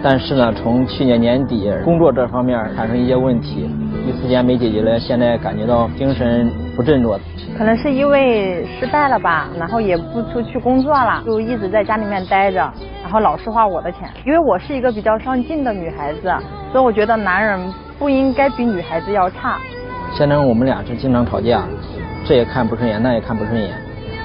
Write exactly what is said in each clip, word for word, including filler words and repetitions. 但是呢，从去年年底工作这方面产生一些问题，一时间没解决了，现在感觉到精神不振作。可能是因为失败了吧，然后也不出去工作了，就一直在家里面待着，然后老是花我的钱。因为我是一个比较上进的女孩子，所以我觉得男人不应该比女孩子要差。现在我们俩是经常吵架，这也看不顺眼，那也看不顺眼。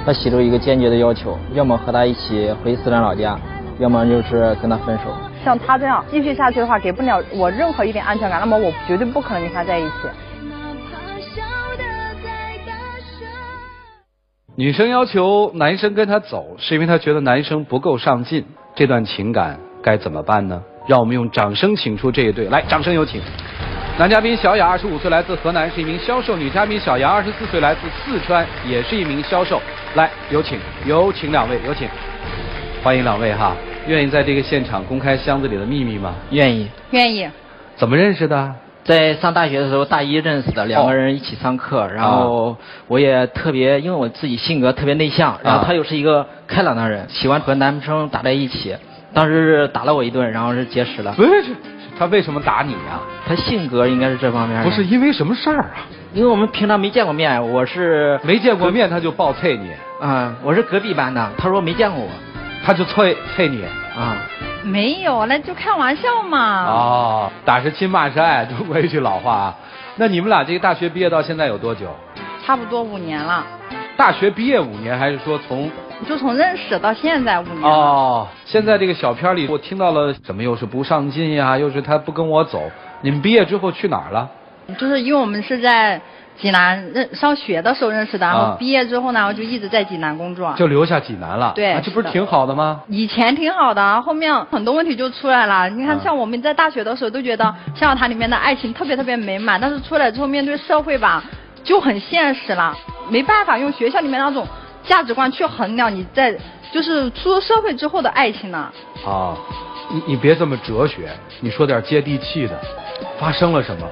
他提出一个坚决的要求，要么和他一起回四川老家，要么就是跟他分手。像他这样继续下去的话，给不了我任何一点安全感，那么我绝对不可能跟他在一起。女生要求男生跟她走，是因为她觉得男生不够上进，这段情感该怎么办呢？让我们用掌声请出这一对来，掌声有请。男嘉宾小雅二十五岁，来自河南，是一名销售；女嘉宾小杨二十四岁，来自四川，也是一名销售。来，有请，有请两位，有请，欢迎两位哈。愿意在这个现场公开箱子里的秘密吗？愿意，愿意。怎么认识的？在上大学的时候，大一认识的，两个人一起上课，哦、然后我也特别，因为我自己性格特别内向，然后他又是一个开朗的人，喜欢和男生打在一起。当时是打了我一顿，然后是结识了。不是。他为什么打你啊？他性格应该是这方面的。不是因为什么事儿啊？因为我们平常没见过面，我是没见过面他就暴啐你啊、嗯！我是隔壁班的，他说没见过我，他就啐啐你啊！嗯、没有，那就开玩笑嘛。哦，打是亲，骂是爱，中国一句老话啊。那你们俩这个大学毕业到现在有多久？差不多五年了。大学毕业五年，还是说从？就从认识到现在五年了。哦，现在这个小片里我听到了怎么又是不上进呀，又是他不跟我走。你们毕业之后去哪儿了？就是因为我们是在济南认上学的时候认识的，然后毕业之后呢，我就一直在济南工作，就留下济南了。对、啊，这不是挺好的吗？以前挺好的，后面很多问题就出来了。你看，像我们在大学的时候都觉得《向往它》里面的爱情特别特别美满，但是出来之后面对社会吧，就很现实了，没办法用学校里面那种价值观去衡量你在就是出社会之后的爱情呢。啊，你你别这么哲学，你说点接地气的。发生了什么？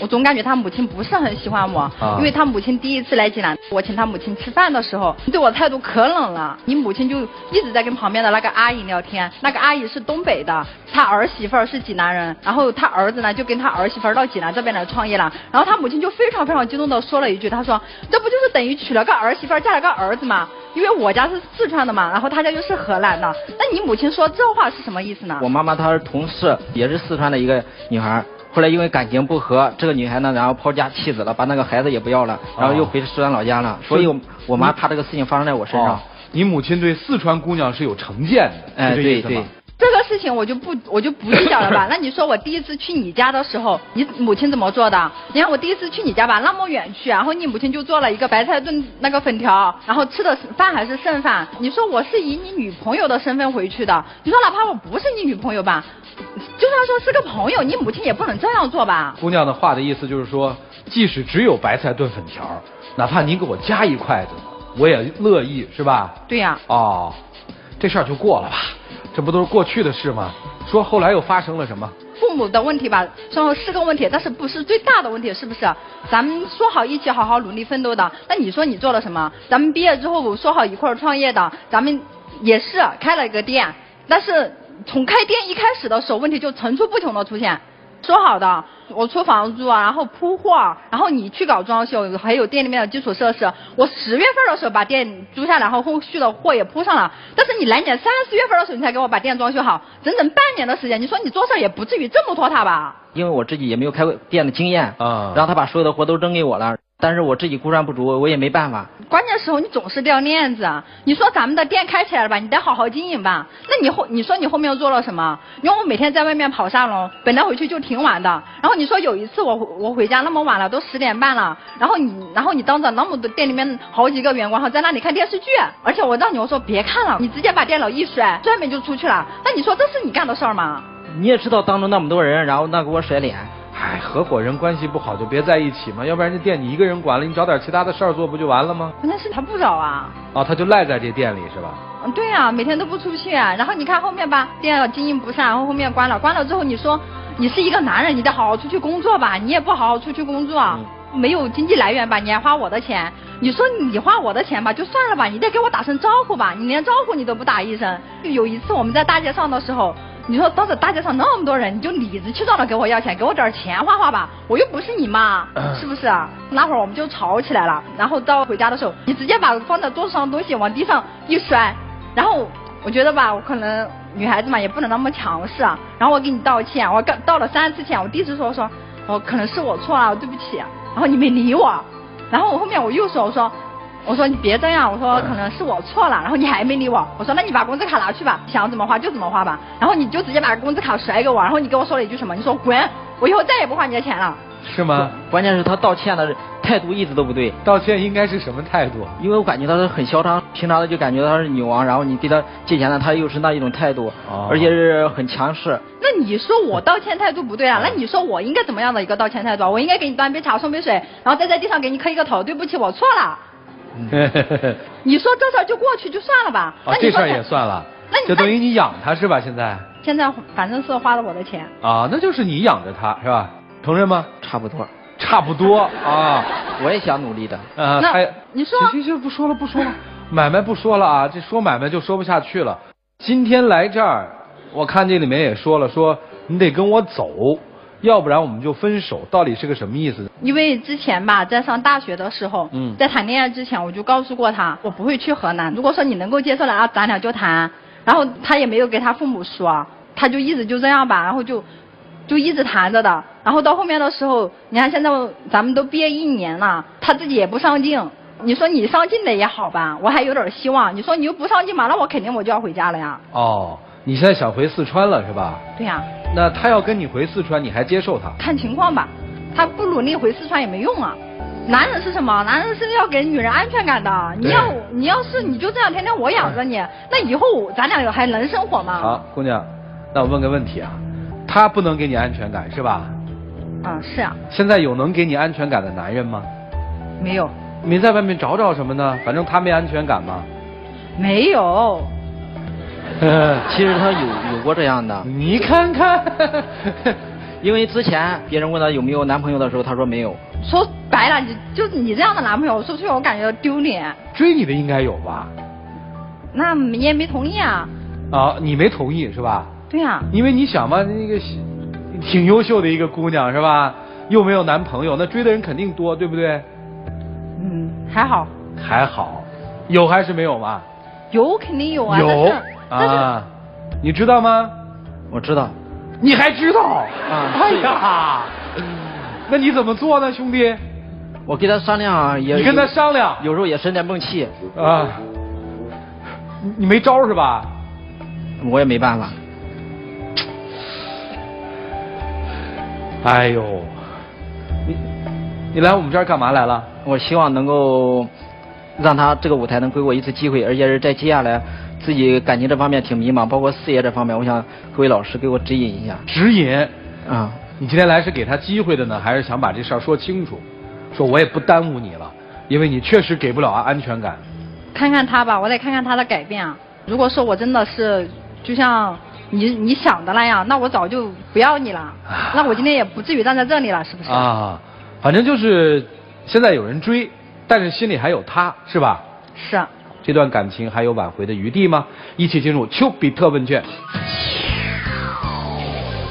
我总感觉他母亲不是很喜欢我，啊、因为他母亲第一次来济南，我请他母亲吃饭的时候，对我态度可冷了。你母亲就一直在跟旁边的那个阿姨聊天，那个阿姨是东北的，她儿媳妇儿是济南人，然后她儿子呢就跟她儿媳妇儿到济南这边来创业了。然后她母亲就非常非常激动的说了一句，她说：“这不就是等于娶了个儿媳妇儿，嫁了个儿子吗？因为我家是四川的嘛，然后他家又是河南的。”那你母亲说这话是什么意思呢？我妈妈她是同事，也是四川的一个女孩。后来因为感情不和，这个女孩呢，然后抛家弃子了，把那个孩子也不要了，然后又回四川老家了。哦、所以我，我妈怕这个事情发生在我身上。哦、你母亲对四川姑娘是有成见的，哎，对对。这个事情我就不我就不计较了吧。那你说我第一次去你家的时候，你母亲怎么做的？你看我第一次去你家吧，那么远去，然后你母亲就做了一个白菜炖那个粉条，然后吃的饭还是剩饭。你说我是以你女朋友的身份回去的，你说哪怕我不是你女朋友吧，就算说是个朋友，你母亲也不能这样做吧。姑娘的话的意思就是说，即使只有白菜炖粉条，哪怕您给我加一筷子，我也乐意，是吧？对呀、啊。哦，这事儿就过了吧。这不都是过去的事吗？说后来又发生了什么？父母的问题吧，说是个问题，但是不是最大的问题，是不是？咱们说好一起好好努力奋斗的，那你说你做了什么？咱们毕业之后说好一块儿创业的，咱们也是开了一个店，但是从开店一开始的时候，问题就层出不穷的出现。说好的，我出房租啊，然后铺货，然后你去搞装修，还有店里面的基础设施。我十月份的时候把店租下来，然后后续的货也铺上了。但是你来年三四月份的时候，你才给我把店装修好，整整半年的时间。你说你做事也不至于这么拖沓吧？因为我自己也没有开过店的经验啊，然后他把所有的活都扔给我了。但是我自己估算不足，我也没办法。关键时候你总是掉链子，你说咱们的店开起来了吧，你得好好经营吧。那你后你说你后面又做了什么？因为我每天在外面跑沙龙，本来回去就挺晚的。然后你说有一次我我回家那么晚了，都十点半了。然后你然后你当着那么多店里面好几个员工，还在那里看电视剧，而且我让你我说别看了，你直接把电脑一摔，摔门就出去了。那你说这是你干的事儿吗？你也知道当中那么多人，然后那给我甩脸。哎，合伙人关系不好就别在一起嘛，要不然这店你一个人管了，你找点其他的事儿做不就完了吗？关键是他不找啊。哦，他就赖在这店里是吧？嗯，对啊，每天都不出去、啊，然后你看后面吧，店经营不善，然后后面关了，关了之后你说你是一个男人，你得好好出去工作吧，你也不好好出去工作，嗯、没有经济来源吧，你还花我的钱，你说你花我的钱吧，就算了吧，你得给我打声招呼吧，你连招呼你都不打一声。有一次我们在大街上的时候。你说到这大街上那么多人，你就理直气壮的给我要钱，给我点钱花花吧，我又不是你妈，是不是啊？那会儿我们就吵起来了，然后到回家的时候，你直接把放在桌子上的东西往地上一摔，然后我觉得吧，我可能女孩子嘛也不能那么强势啊，然后我给你道歉，我道了三次歉，我第一次说说，哦，可能是我错了，对不起，然后你没理我，然后我后面我又说，我说。我说你别这样，我说可能是我错了，然后你还没理我，我说那你把工资卡拿去吧，想怎么花就怎么花吧，然后你就直接把工资卡甩给我，然后你跟我说了一句什么？你说滚，我以后再也不花你的钱了。是吗？关键是他道歉的态度一直都不对。道歉应该是什么态度？因为我感觉他是很嚣张，平常的就感觉他是女王，然后你对他借钱了，他又是那一种态度，哦、而且是很强势。那你说我道歉态度不对啊？那你说我应该怎么样的一个道歉态度啊？我应该给你端杯茶送杯水，然后再在地上给你磕一个头，对不起，我错了。你说这事儿就过去就算了吧？啊、哦，这事儿也算了，那就等于你养他是吧？现在现在反正是花了我的钱啊，那就是你养着他是吧？承认吗？差不多，差不多啊，我也想努力的啊。那你说，行行行，不说了不说了，买卖不说了啊，这说买卖就说不下去了。今天来这儿，我看这里面也说了，说你得跟我走。要不然我们就分手，到底是个什么意思？因为之前吧，在上大学的时候，嗯，在谈恋爱之前，我就告诉过他，我不会去河南。如果说你能够接受了啊，咱俩就谈。然后他也没有给他父母说，他就一直就这样吧，然后就就一直谈着的。然后到后面的时候，你看现在咱们都毕业一年了，他自己也不上进。你说你上进的也好吧，我还有点希望。你说你又不上进嘛，那我肯定我就要回家了呀。哦。你现在想回四川了是吧？对呀、啊。那他要跟你回四川，你还接受他？看情况吧，他不努力回四川也没用啊。男人是什么？男人是要给女人安全感的。你要你要是你就这样天天我养着你，那以后咱俩还能生活吗？好，姑娘，那我问个问题啊，他不能给你安全感是吧？啊、嗯，是啊。现在有能给你安全感的男人吗？没有。你在外面找找什么呢？反正他没安全感嘛。没有。其实他有有过这样的，你看看，因为之前别人问他有没有男朋友的时候，他说没有。说白了，你就你这样的男朋友，说出去我感觉丢脸。追你的应该有吧？那你也没同意啊？啊，你没同意是吧？对呀、啊。因为你想嘛，那个挺优秀的一个姑娘是吧？又没有男朋友，那追的人肯定多，对不对？嗯，还好。还好，有还是没有嘛？有肯定有啊。有。啊，你知道吗？我知道。你还知道？啊！哎呀，那你怎么做呢，兄弟？我跟他商量啊，也你跟他商量，有时候也生点闷气啊。你没招是吧？我也没办法。哎呦，你你来我们这儿干嘛来了？我希望能够让他这个舞台能给我一次机会，而且是在接下来。自己感情这方面挺迷茫，包括事业这方面，我想各位老师给我指引一下。指引啊！你今天来是给他机会的呢，还是想把这事儿说清楚？说我也不耽误你了，因为你确实给不了安全感。看看他吧，我得看看他的改变啊。如果说我真的是就像你你想的那样，那我早就不要你了，啊、那我今天也不至于站在这里了，是不是？啊，反正就是现在有人追，但是心里还有他，是吧？是啊。这段感情还有挽回的余地吗？一起进入丘比特问卷。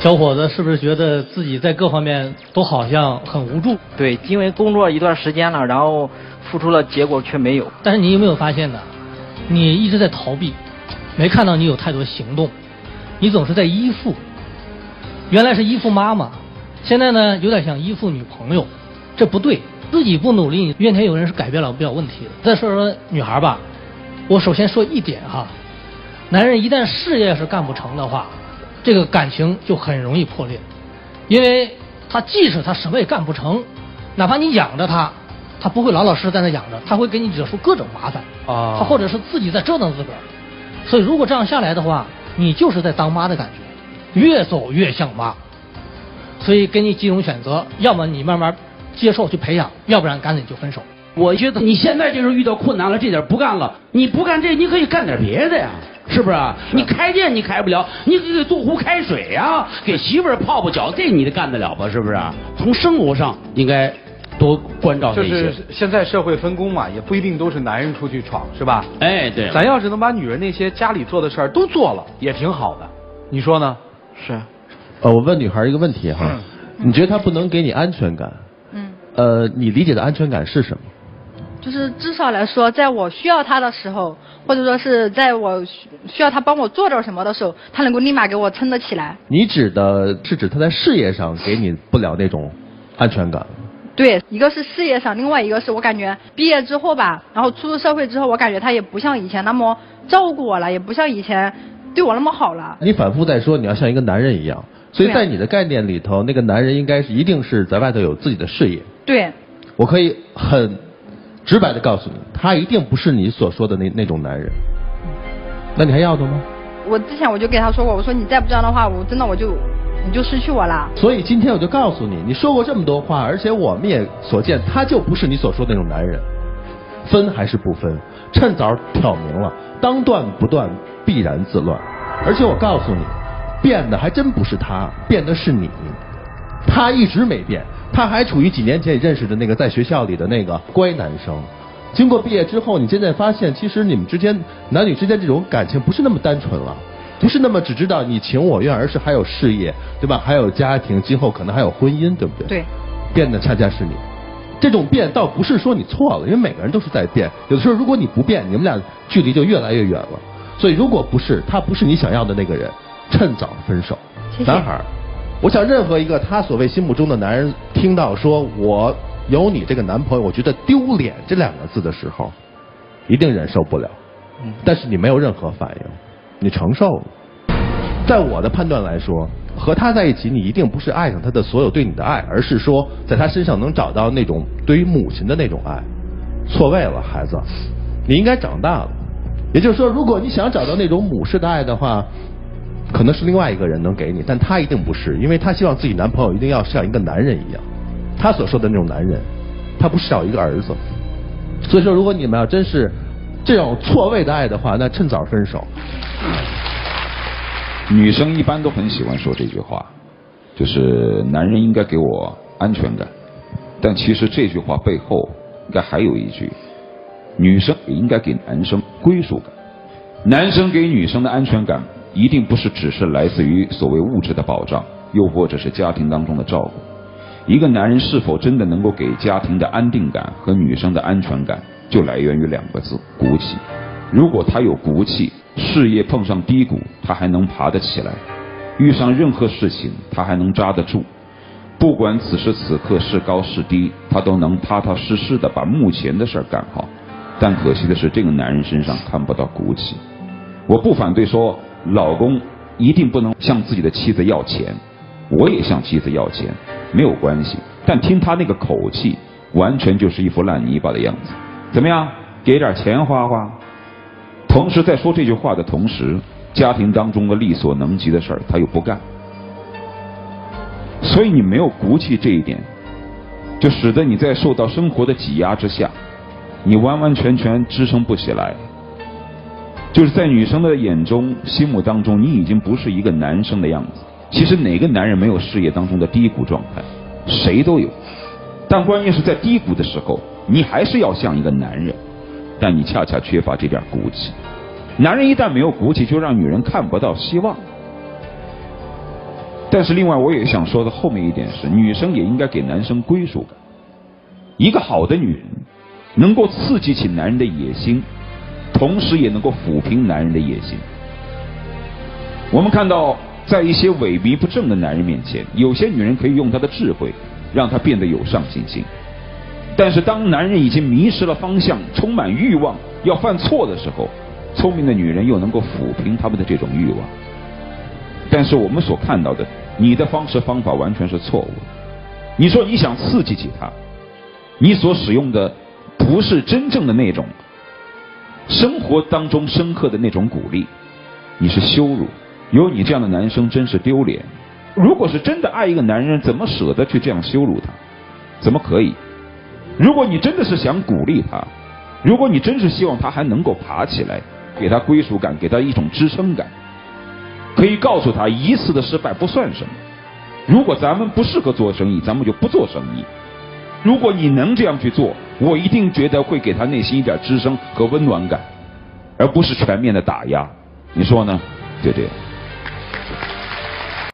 小伙子是不是觉得自己在各方面都好像很无助？对，因为工作一段时间了，然后付出了，结果却没有。但是你有没有发现呢？你一直在逃避，没看到你有太多行动，你总是在依附。原来是依附妈妈，现在呢有点想依附女朋友，这不对。自己不努力，怨天尤人是改变了不了问题的。再说说女孩吧。我首先说一点哈，男人一旦事业是干不成的话，这个感情就很容易破裂，因为他即使他什么也干不成，哪怕你养着他，他不会老老实实在那养着，他会给你惹出各种麻烦啊，他或者是自己在折腾自个儿。所以如果这样下来的话，你就是在当妈的感觉，越走越像妈。所以给你几种选择，要么你慢慢接受去培养，要不然赶紧就分手。我觉得你现在就是遇到困难了，这点不干了，你不干这，你可以干点别的呀，是不是啊？你开店你开不了，你给杜湖开水呀、啊，给媳妇儿泡泡脚，这你得干得了吧？是不是、啊？从生活上应该多关照这些。就是现在社会分工嘛，也不一定都是男人出去闯，是吧？哎，对。咱要是能把女人那些家里做的事儿都做了，也挺好的，你说呢？是。呃，我问女孩一个问题哈，你觉得他不能给你安全感？嗯。呃，你理解的安全感是什么？就是至少来说，在我需要他的时候，或者说是在我需要他帮我做点什么的时候，他能够立马给我撑得起来。你指的是指他在事业上给你不了那种安全感？对，一个是事业上，另外一个是我感觉毕业之后吧，然后出入社会之后，我感觉他也不像以前那么照顾我了，也不像以前对我那么好了。你反复在说你要像一个男人一样，所以在你的概念里头，那个男人应该是一定是在外头有自己的事业。对，我可以很直白的告诉你，他一定不是你所说的那那种男人。那你还要他吗？我之前我就给他说过，我说你再不这样的话，我真的我就你就失去我了。所以今天我就告诉你，你说过这么多话，而且我们也所见，他就不是你所说的那种男人。分还是不分，趁早挑明了，当断不断，必然自乱。而且我告诉你，变的还真不是他，变的是你。他一直没变，他还处于几年前你认识的那个在学校里的那个乖男生。经过毕业之后，你渐渐发现，其实你们之间男女之间这种感情不是那么单纯了，不是那么只知道你情我愿，而是还有事业，对吧？还有家庭，今后可能还有婚姻，对不对？对。变的恰恰是你。这种变倒不是说你错了，因为每个人都是在变。有的时候如果你不变，你们俩距离就越来越远了。所以如果不是他不是你想要的那个人，趁早分手。谢谢。男孩，我想任何一个他所谓心目中的男人听到说我有你这个男朋友，我觉得丢脸这两个字的时候，一定忍受不了。嗯。但是你没有任何反应，你承受了。在我的判断来说，和他在一起，你一定不是爱上他的所有对你的爱，而是说在他身上能找到那种对于母亲的那种爱。错位了，孩子，你应该长大了。也就是说，如果你想找到那种母式的爱的话，可能是另外一个人能给你，但他一定不是，因为他希望自己男朋友一定要像一个男人一样，他所说的那种男人，他不是要一个儿子。所以说，如果你们要真是这种错位的爱的话，那趁早分手。女生一般都很喜欢说这句话，就是男人应该给我安全感，但其实这句话背后应该还有一句，女生也应该给男生归属感。男生给女生的安全感一定不是只是来自于所谓物质的保障，又或者是家庭当中的照顾。一个男人是否真的能够给家庭的安定感和女生的安全感，就来源于两个字，骨气。如果他有骨气，事业碰上低谷他还能爬得起来，遇上任何事情他还能扎得住，不管此时此刻是高是低，他都能踏踏实实的把目前的事儿干好。但可惜的是，这个男人身上看不到骨气。我不反对说老公一定不能向自己的妻子要钱，我也向妻子要钱，没有关系，但听他那个口气，完全就是一副烂泥巴的样子。怎么样，给点钱花花。同时在说这句话的同时，家庭当中的力所能及的事儿他又不干，所以你没有骨气这一点，就使得你在受到生活的挤压之下，你完完全全支撑不起来。就是在女生的眼中心目当中，你已经不是一个男生的样子。其实哪个男人没有事业当中的低谷状态，谁都有，但关键是在低谷的时候你还是要像一个男人，但你恰恰缺乏这点骨气。男人一旦没有骨气，就让女人看不到希望。但是另外我也想说的后面一点是，女生也应该给男生归属感。一个好的女人能够刺激起男人的野心，同时也能够抚平男人的野心。我们看到在一些萎靡不振的男人面前，有些女人可以用她的智慧让她变得有上进心，但是当男人已经迷失了方向，充满欲望要犯错的时候，聪明的女人又能够抚平他们的这种欲望。但是我们所看到的，你的方式方法完全是错误的。你说你想刺激起他，你所使用的不是真正的那种生活当中深刻的那种鼓励，你是羞辱。有你这样的男生真是丢脸。如果是真的爱一个男人，怎么舍得去这样羞辱他？怎么可以？如果你真的是想鼓励他，如果你真是希望他还能够爬起来，给他归属感，给他一种支撑感，可以告诉他一次的失败不算什么。如果咱们不适合做生意，咱们就不做生意。如果你能这样去做，我一定觉得会给他内心一点支撑和温暖感，而不是全面的打压。你说呢？对对。